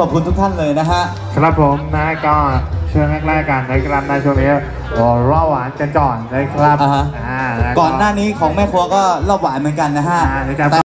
ขอบคุณทุกท่านเลยนะฮะครับผมนะก็เชิญแรกๆกันในกรัมในช่วงนี้รอบหวานกันก่อนนะครับก่อนหน้านี้ของแม่ครัวก็รอบหวานเหมือนกันนะฮะ